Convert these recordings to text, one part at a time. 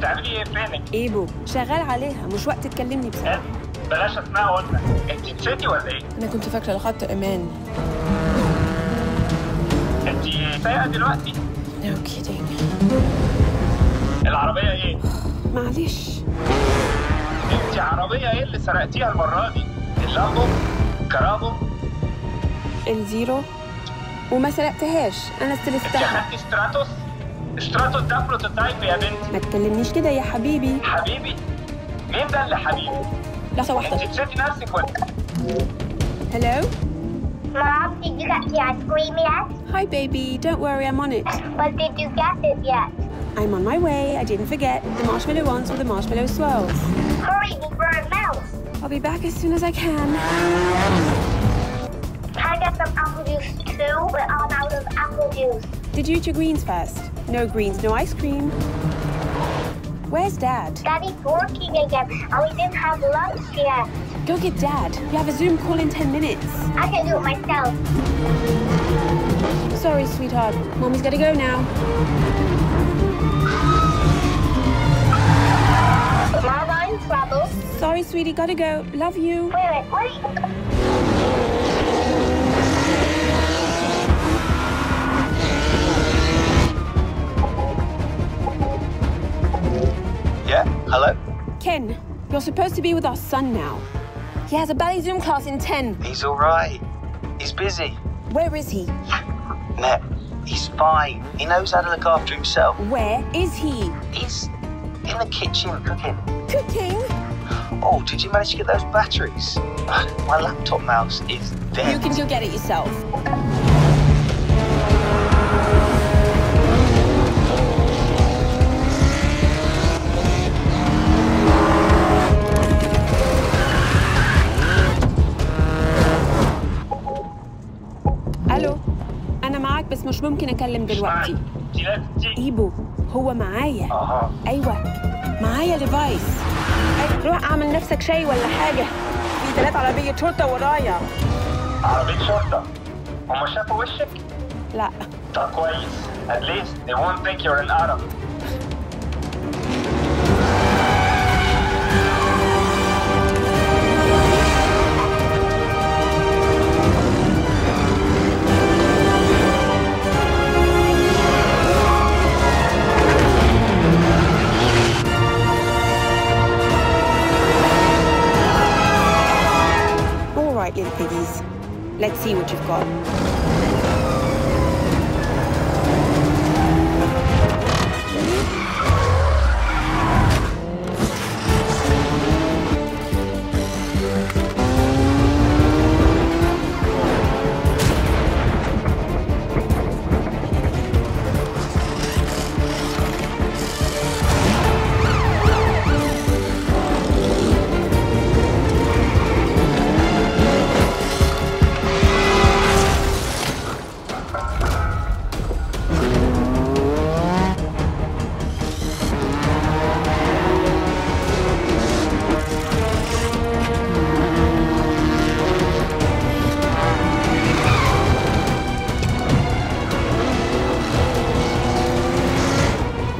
بتعملي ايه فينك؟ ايه بوب؟ شغال عليها، مش وقت تكلمني بصراحه. بلاش اسمها قلنا، انت نسيتي ولا ايه؟ انا كنت فاكره لخط ايمان. انت سايقه دلوقتي؟ نو كيدينج. العربيه ايه؟ معلش. انت عربيه ايه اللي سرقتيها المره دي؟ اللامبو؟ كرامو؟ الزيرو؟ وما سرقتهاش، انا استلستها. انت خدتي ستراتوس؟ ستراتوس ده بروتوتايب يا بنتي. ما تكلمنيش كده يا حبيبي. حبيبي؟ مين ده اللي حبيبي؟ لحظة واحدة، انت نسيتي نفسك ولا ايه؟ هلو؟ Mom, did you get the ice cream yet? Hi baby, don't worry, I'm on it. But did you get it yet? I'm on my way, I didn't forget. The marshmallow ones with the marshmallow swirls. Hurry before it melts. I'll be back as soon as I can. Can I get some apple juice too? We're all out of apple juice. Did you eat your greens first? No greens, no ice cream. Where's Dad? Daddy's working again, and we didn't have lunch yet. Go get Dad. You have a Zoom call in 10 minutes. I can do it myself. Sorry, sweetheart. Mommy's gotta go now. Mom, I'm in trouble. Sorry, sweetie. Gotta go. Love you. Wait. Yeah, hello? Ken, you're supposed to be with our son now. He has a ballet Zoom class in 10. He's all right. He's busy. Where is he? Matt, he's fine. He knows how to look after himself. Where is he? He's in the kitchen cooking. Cooking? Oh, did you manage to get those batteries? My laptop mouse is dead. You can go get it yourself. بس مش ممكن أكلم دلوقتي. إيبو هو معايا. أيوة معايا ديفايس. روح أعمل نفسك شاي ولا حاجة، في 3 عربية شرطة ورايا. عربية شرطة؟ هما شافوا وشك؟ لا. طب كويس. At least they won't think you're an Arab. Little piggies. Let's see what you've got.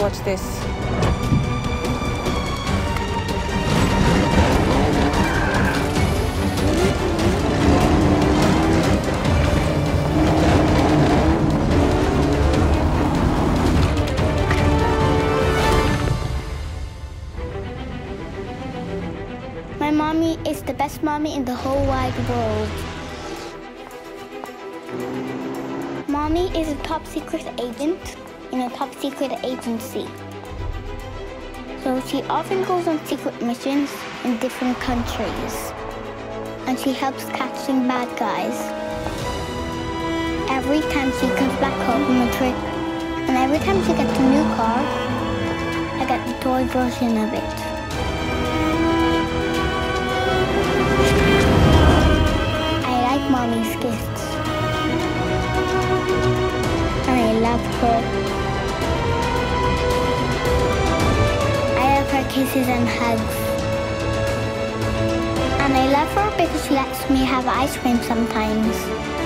Watch this. My mommy is the best mommy in the whole wide world. Mommy is a top secret agent in a top secret agency. So she often goes on secret missions in different countries. And she helps catching bad guys. Every time she comes back home from a trip, and every time she gets a new car, I get the toy version of it. I like Mommy's gifts. And I love her. Kisses and hugs. And I love her because she lets me have ice cream sometimes.